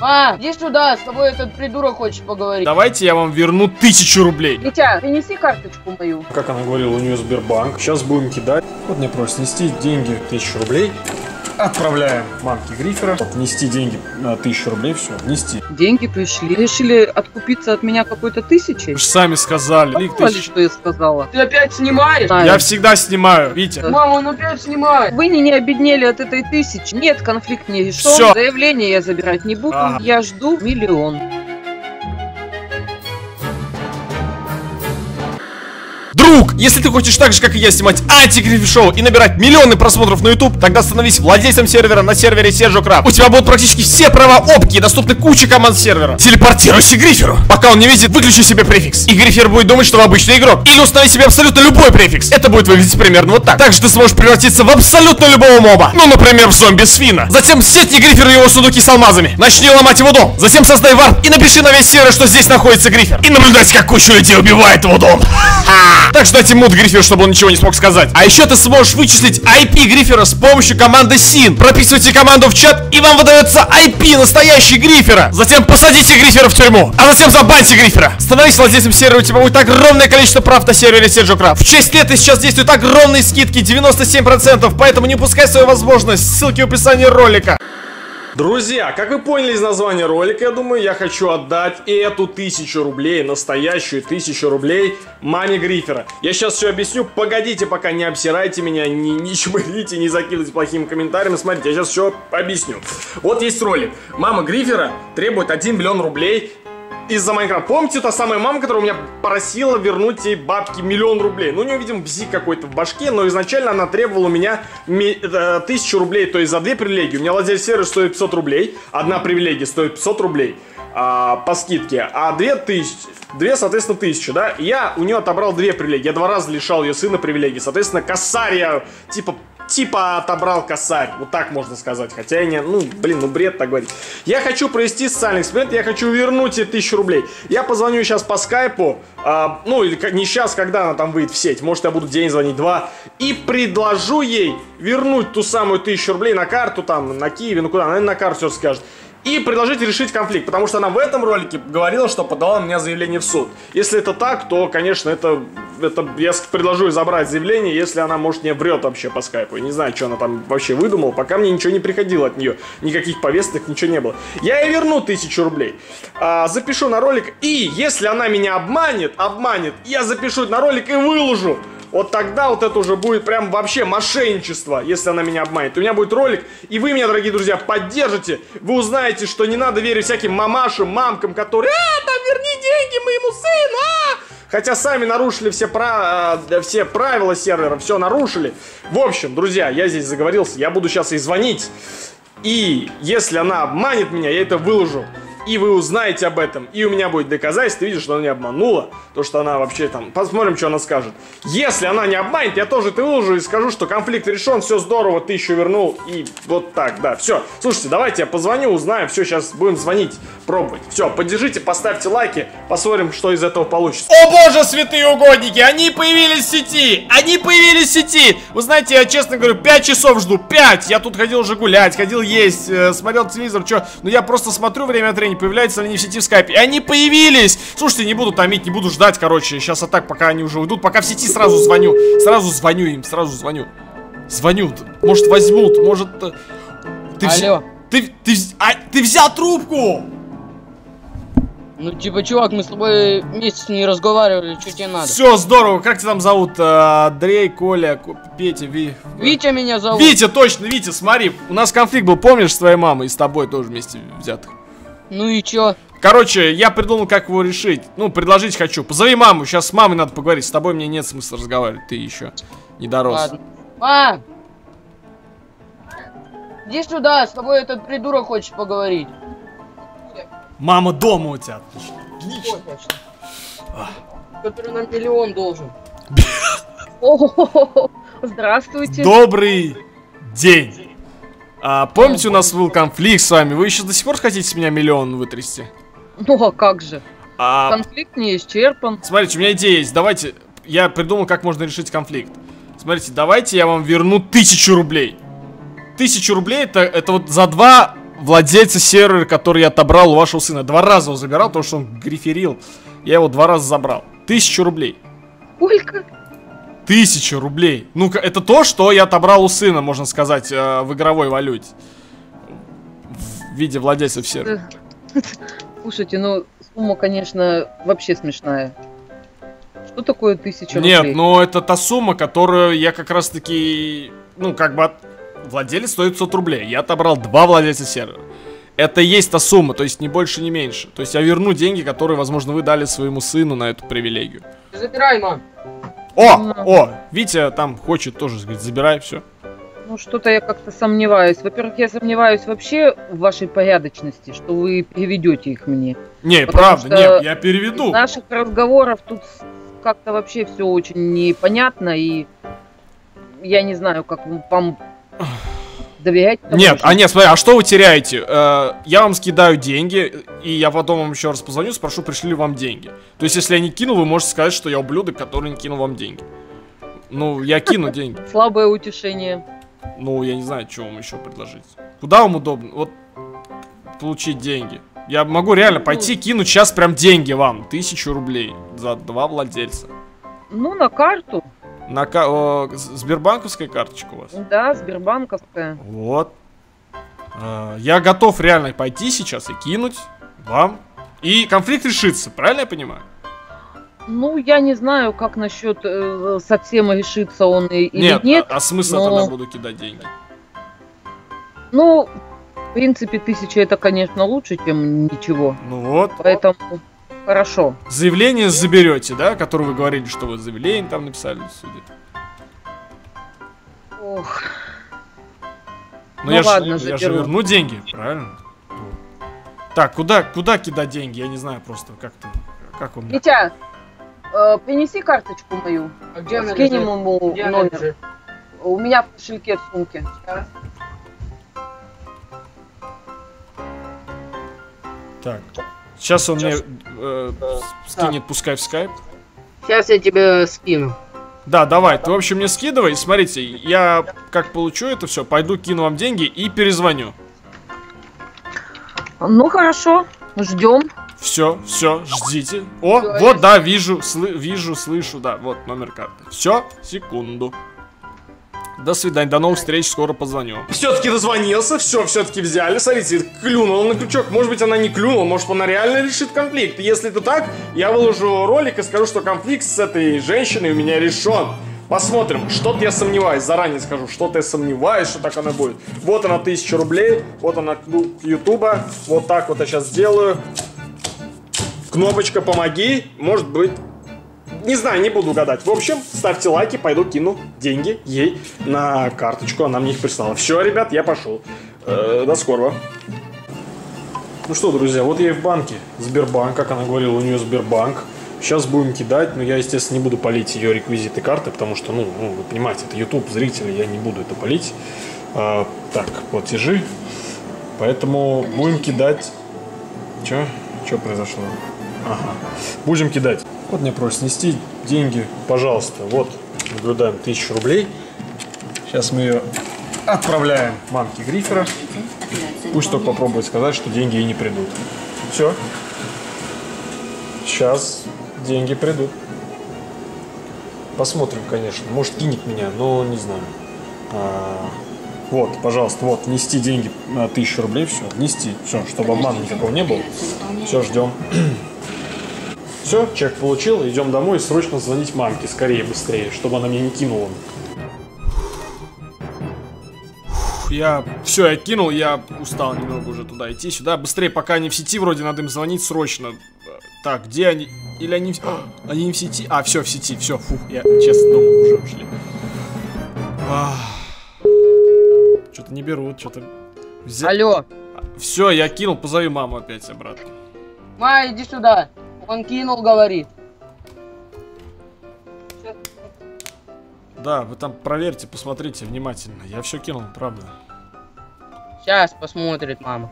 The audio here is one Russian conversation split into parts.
А, иди сюда, с тобой этот придурок хочет поговорить. Давайте я вам верну 1000 рублей. Витя, принеси карточку мою. Как она говорила, у нее Сбербанк. Сейчас будем кидать. Вот мне просят нести деньги 1000 рублей. Отправляем мамке Грифера. Вот, внести деньги на 1000 рублей, все, внести. Деньги пришли. Решили откупиться от меня какой-то 1000? Вы же сами сказали. Поняли, что я сказала? Ты опять снимаешь? Да. Я всегда снимаю, Витя. Мама, он опять снимает. Вы не обеднели от этой 1000. Нет, конфликт не решен. Все. Заявление я забирать не буду. А. Я жду 1 000 000. Друг, если ты хочешь так же, как и я, снимать антигриф-шоу и набирать миллионы просмотров на YouTube, тогда становись владельцем сервера на сервере CegouCraft. У тебя будут практически все права опки и доступны куча команд сервера. Телепортируйся к Гриферу. Пока он не видит, выключи себе префикс. И Грифер будет думать, что вы обычный игрок. Или установи себе абсолютно любой префикс. Это будет выглядеть примерно вот так. Также ты сможешь превратиться в абсолютно любого моба. Ну, например, в зомби-свина. Затем сетни Гриферу его сундуки с алмазами. Начни ломать его дом. Затем создай варп и напиши на весь сервер, что здесь находится Грифер. И наблюдать, как куча людей убивает его дом. Так что дайте мут Гриферу, чтобы он ничего не смог сказать. А еще ты сможешь вычислить IP Грифера с помощью команды SIN. Прописывайте команду в чат, и вам выдается IP настоящий Грифера. Затем посадите Грифера в тюрьму, а затем забаньте Грифера. Становись владельцем сервера, у тебя будет огромное количество прав на сервере CegouCraft. В 6 лет и сейчас действуют огромные скидки, 97%, поэтому не упускай свою возможность. Ссылки в описании ролика. Друзья, как вы поняли из названия ролика, я думаю, я хочу отдать эту 1000 рублей, настоящую 1000 рублей маме Грифера. Я сейчас все объясню, погодите, пока не обсирайте меня, не чмырите, не закидывайте плохим комментарием, смотрите, я сейчас все объясню. Вот есть ролик. Мама Грифера требует 1 миллион рублей из-за Майнкрафта. Помните, та самая мама, которая у меня просила вернуть ей бабки 1 000 000 рублей. Ну, у нее, видимо, бзик какой-то в башке, но изначально она требовала у меня 1000 рублей, то есть за 2 привилегии. У меня владелец сервера стоит 500 рублей, 1 привилегия стоит 500 рублей по скидке, а 2 соответственно, 1000, да? Я у нее отобрал 2 привилегии, я 2 раза лишал ее сына привилегий, соответственно, косарь я типа отобрал косарь, вот так можно сказать, хотя я не, ну, блин, ну бред так говорить. Я хочу провести социальный эксперимент, я хочу вернуть ей 1000 рублей. Я позвоню сейчас по скайпу, ну, или не сейчас, когда она там выйдет в сеть, может, я буду день звонить, 2, и предложу ей вернуть ту самую 1000 рублей на карту, там, на Киеве, ну, куда, наверное, на карту все скажет. И предложить решить конфликт, потому что она в этом ролике говорила, что подала на меня заявление в суд. Если это так, то, конечно, это я предложу забрать заявление, если она, может, не врет вообще по скайпу. Я не знаю, что она там вообще выдумала, пока мне ничего не приходило от нее. Никаких повесток, ничего не было. Я ей верну 1000 рублей, запишу на ролик, и если она меня обманет, я запишу на ролик и выложу. Вот тогда вот это уже будет прям вообще мошенничество, если она меня обманет. У меня будет ролик, и вы меня, дорогие друзья, поддержите. Вы узнаете, что не надо верить всяким мамашам, мамкам, которые... там верни деньги моему сыну, Хотя сами нарушили все правила сервера, все нарушили. В общем, друзья, я здесь заговорился, я буду сейчас ей звонить. И если она обманет меня, я это выложу. И вы узнаете об этом. И у меня будет доказательство, видишь, что она не обманула. То, что она вообще там... Посмотрим, что она скажет. Если она не обманет, я тоже это выложу и скажу, что конфликт решен, все здорово, 1000 вернул. И вот так, да, все. Слушайте, давайте я позвоню, узнаю, все, сейчас будем звонить, пробовать. Все, поддержите, поставьте лайки, посмотрим, что из этого получится. О боже, святые угодники, они появились в сети! Они появились в сети! Вы знаете, я честно говорю, 5 часов жду, 5! Я тут ходил уже гулять, ходил есть, смотрел телевизор, что... Ну, я просто смотрю время от времени, появляются ли они в сети в скайпе. И они появились! Слушайте, не буду томить, не буду ждать, короче. Сейчас атак, пока они уже уйдут. Пока в сети сразу звоню. Сразу звоню им. Звоню. Может, возьмут, может... Алло. Ты взял трубку! Ну, типа, чувак, мы с тобой месяц не разговаривали, что тебе надо? Все, здорово, как тебя там зовут? Андрей, Коля, Петя, Витя меня зовут. Витя, точно, Витя, смотри. У нас конфликт был, помнишь, с твоей мамой и с тобой тоже вместе взятых? Ну и чё? Короче, я придумал, как его решить. Ну, предложить хочу. Позови маму, сейчас с мамой надо поговорить. С тобой мне нет смысла разговаривать, ты еще не дорос. Ладно. Мам! Иди сюда, с тобой этот придурок хочет поговорить. Мама дома у тебя, отлично. Который нам 1 000 000 должен. Здравствуйте. Добрый день. Помните, у нас был конфликт с вами? Вы еще до сих пор хотите с меня 1 000 000 вытрясти? Ну а как же? Конфликт не исчерпан. Смотрите, у меня идея есть. Давайте, я придумал, как можно решить конфликт. Смотрите, давайте я вам верну 1000 рублей. 1000 рублей это вот за 2 владельца сервера, который я отобрал у вашего сына. Два раза его забирал, потому что он гриферил. Я его два раза забрал. 1000 рублей. Сколько? 1000 рублей. Ну-ка, это то, что я отобрал у сына, можно сказать, в игровой валюте. В виде владельцев сервера. Слушайте, ну, сумма, конечно, вообще смешная. Что такое 1000 рублей? Нет, ну, это та сумма, которую я как раз-таки, ну, как бы... Владелец стоит 100 рублей. Я отобрал 2 владельца сервера. Это и есть та сумма, то есть ни больше, ни меньше. То есть я верну деньги, которые, возможно, вы дали своему сыну на эту привилегию. Забирай, мам. О, Витя там хочет тоже, говорит, забирай, все. Ну, что-то я как-то сомневаюсь. Во-первых, я сомневаюсь вообще в вашей порядочности, что вы переведете их мне. Не, правда, нет, я переведу. Из наших разговоров тут как-то вообще все очень непонятно, и я не знаю, как вам... Доверять? Нет, нет, смотри, а что вы теряете? Я вам скидаю деньги, и я потом вам еще раз позвоню, спрошу, пришли ли вам деньги. То есть, если я не кину, вы можете сказать, что я ублюдок, который не кинул вам деньги. Ну, я кину деньги. Слабое утешение. Ну, я не знаю, что вам еще предложить. Куда вам удобно? Вот, получить деньги. Я могу реально пойти кинуть сейчас прям деньги вам. 1000 рублей за 2 владельца. Ну, на карту. На сбербанковская карточка у вас? Да, сбербанковская. Вот. Я готов реально пойти сейчас и кинуть вам. И конфликт решится, правильно я понимаю? Ну, я не знаю, как насчет совсем решится он или нет. Нет, а смысл тогда буду кидать деньги? Ну, в принципе, 1000 это, конечно, лучше, чем ничего. Ну вот. Поэтому... Хорошо. Заявление заберете, да? Которое вы говорили, что вы заявление там написали в суде. Ох. Ну я ладно, я же верну деньги, правильно? Так, куда кидать деньги? Я не знаю просто, как у меня. Витя, принеси карточку мою. А где она? Скинем ему номер. У меня в кошельке, в сумке. Да. Так. Сейчас он мне скинет, пускай в скайп. Сейчас я тебе скину. Да, давай, ты в общем мне скидывай. Смотрите, я как получу это все, пойду кину вам деньги и перезвоню. Ну хорошо, ждем. Все, ждите. О, все, вот, да, вижу, слышу, да, вот номер карты. Все, секунду. До свидания, до новых встреч, скоро позвоню. Все-таки дозвонился, все-таки взяли. Смотрите, клюнула на крючок. Может быть, она не клюнула, может, она реально решит конфликт. Если это так, я выложу ролик и скажу, что конфликт с этой женщиной у меня решен. Посмотрим, что-то я сомневаюсь, заранее скажу, что-то я сомневаюсь, что так она будет. Вот она 1000 рублей, вот она клуб Ютуба. Вот так вот я сейчас сделаю. Кнопочка «Помоги», может быть... Не знаю, не буду гадать. В общем, ставьте лайки, пойду кину деньги ей на карточку. Она мне их прислала. Все, ребят, я пошел. До скорого. Ну что, друзья, вот я и в банке. Сбербанк, как она говорила, у нее Сбербанк. Сейчас будем кидать, но я, естественно, не буду палить ее реквизиты карты, потому что, ну вы понимаете, это YouTube, зрители, я не буду это палить. Так, платежи. Поэтому будем кидать... Че? Че произошло? Ага. Будем кидать. Вот мне просят нести деньги, пожалуйста. Вот, наблюдаем 1000 рублей. Сейчас мы ее отправляем мамке Грифера. Пусть только попробует сказать, что деньги ей не придут. Все. Сейчас деньги придут. Посмотрим, конечно. Может, кинет меня, но не знаю. Вот, пожалуйста, вот, нести деньги на 1000 рублей. Все, нести. Все, чтобы обмана никакого не было. Все, ждем. Все, чек получил, идем домой и срочно звонить мамке, скорее, быстрее, чтобы она мне не кинула. Я кинул, я устал немного уже туда идти, сюда. Быстрее, пока они в сети, вроде надо им звонить срочно. Так, где они? Или они... они не в сети? А, все, в сети, все, фух, я, честно, думал, уже ушли. Что-то не берут, что-то... Алло! Все, я кинул, позови маму опять обратно. Ма, иди сюда! Он кинул, говорит. Да, вы там проверьте, посмотрите внимательно. Я все кинул, правда. Сейчас посмотрит мама.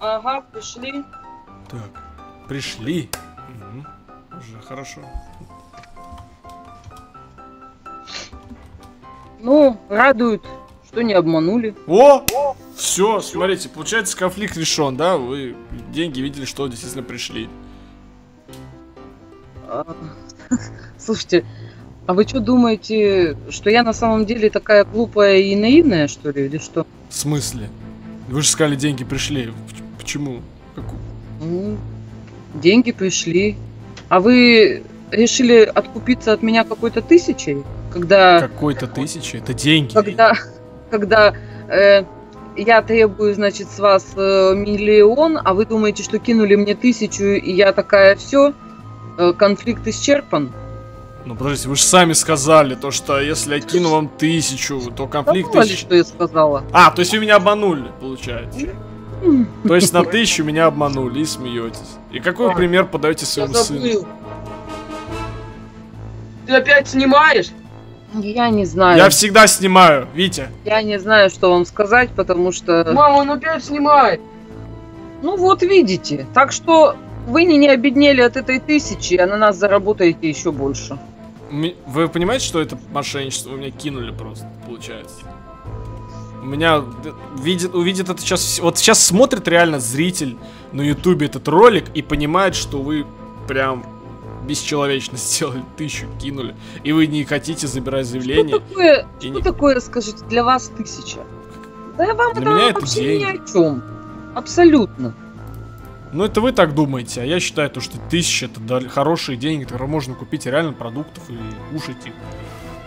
Ага, пришли. Так, пришли. Угу. Уже хорошо. Ну, радует, что не обманули. О! Все, смотрите, получается, конфликт решен, да? Вы деньги видели, что действительно пришли. Слушайте, а вы что думаете, что я на самом деле такая глупая и наивная, что ли, или что? В смысле? Вы же сказали, деньги пришли. Почему? Деньги пришли. А вы решили откупиться от меня какой-то тысячей? Когда... Какой-то тысячей? Это деньги. Когда я требую, значит, с вас миллион, а вы думаете, что кинули мне тысячу, и я такая, все, конфликт исчерпан? Ну, подождите, вы же сами сказали, то, что если я кину вам тысячу, то конфликт... Забыла, что я сказала. А, то есть вы меня обманули, получается. То есть на тысячу меня обманули и смеетесь. И какой пример подаете своему сыну? Ты опять снимаешь? Я не знаю. Я всегда снимаю, Витя. Я не знаю, что вам сказать, потому что... Мама, он опять снимает. Ну вот видите. Так что вы не обеднели от этой тысячи, а на нас заработаете еще больше. Вы понимаете, что это мошенничество? Вы меня кинули просто, получается. У меня увидит это сейчас... Вот сейчас смотрит реально зритель на ютубе этот ролик и понимает, что вы прям... бесчеловечно сделали, тысячу кинули, и вы не хотите забирать заявление. Что такое, расскажите, для вас тысяча? Да вам это вообще ни о чем. Абсолютно. Ну это вы так думаете, а я считаю, то, что 1000 это хорошие деньги, которые можно купить реально продуктов и кушать их.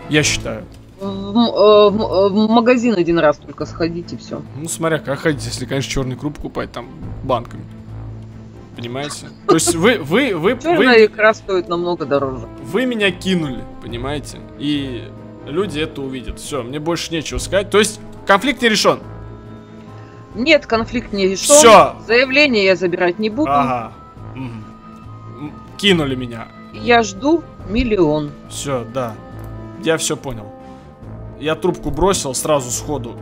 Я считаю. В магазин один раз только сходите, все. Ну смотря как ходить, если, конечно, черный круп купать там банками. Понимаете? То есть вы икра стоит намного дороже. Вы меня кинули, понимаете? И люди это увидят. Все, мне больше нечего сказать. То есть конфликт не решен? Нет, конфликт не решен. Все. Заявление я забирать не буду. Ага. Кинули меня. Я жду миллион. Все, да. Я все понял. Я трубку бросил сразу сходу.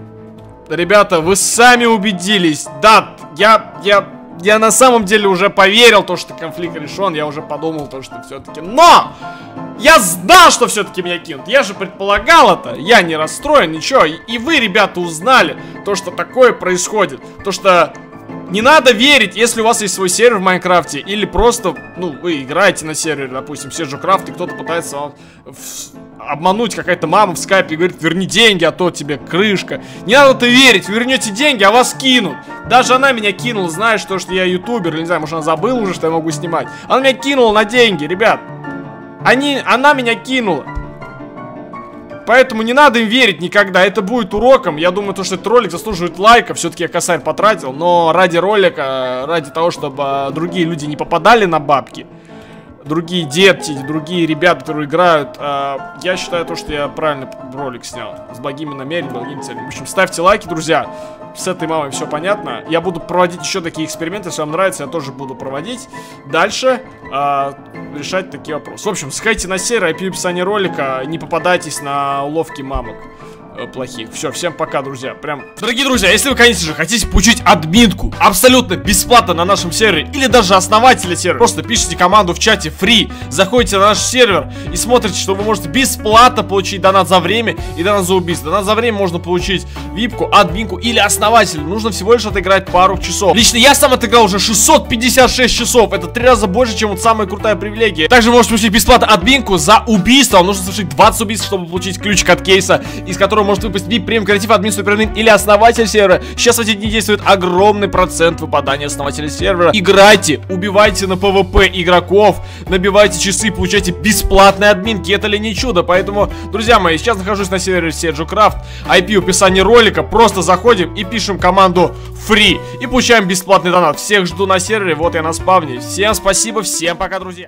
Ребята, вы сами убедились. Да, я на самом деле уже поверил, то, что конфликт решен, я уже подумал, то, что все-таки... Но! Я знал, что все-таки меня кинут, я же предполагал это, я не расстроен, ничего. И вы, ребята, узнали то, что такое происходит. То, что не надо верить, если у вас есть свой сервер в Майнкрафте, или просто, ну, вы играете на сервере, допустим, CegouCraft, и кто-то пытается вам обмануть, какая-то мама в скайпе и говорит, верни деньги, а то тебе крышка. Не надо это верить, вы вернете деньги, а вас кинут. Даже она меня кинула, знаешь, то, что я ютубер, или не знаю, может она забыла уже, что я могу снимать. Она меня кинула на деньги, ребят. Она меня кинула. Поэтому не надо им верить никогда, это будет уроком. Я думаю, то, что этот ролик заслуживает лайка, все-таки я косарь потратил, но ради ролика, ради того, чтобы другие люди не попадали на бабки, другие дети, другие ребята, которые играют, я считаю то, что я правильно ролик снял. С благими намерениями, благими целями. В общем, ставьте лайки, друзья. С этой мамой все понятно. Я буду проводить еще такие эксперименты. Если вам нравится, я тоже буду проводить. Дальше решать такие вопросы. В общем, сходите на сервер, IP в описании ролика. Не попадайтесь на уловки мамок плохих. Все, всем пока, друзья. Прям. Дорогие друзья, если вы, конечно же, хотите получить админку абсолютно бесплатно на нашем сервере или даже основателя сервера, просто пишите команду в чате free, заходите на наш сервер и смотрите, что вы можете бесплатно получить донат за время и донат за убийство. Донат за время можно получить випку, админку или основателя. Нужно всего лишь отыграть пару часов. Лично я сам отыграл уже 656 часов. Это 3 раза больше, чем вот самая крутая привилегия. Также можете получить бесплатно админку за убийство. Вам нужно совершить 20 убийств, чтобы получить ключик от кейса, из которого может выпустить VIP, премиум, креатив, админ, суперадмин или основатель сервера. Сейчас в эти дни действует огромный процент выпадания основателя сервера. Играйте, убивайте на PvP игроков, набивайте часы, получайте бесплатные админки. Это ли не чудо? Поэтому, друзя мои, сейчас нахожусь на сервере CegouCraft. IP в описании ролика. Просто заходим и пишем команду free. И получаем бесплатный донат. Всех жду на сервере. Вот я на спавне. Всем спасибо, всем пока, друзья.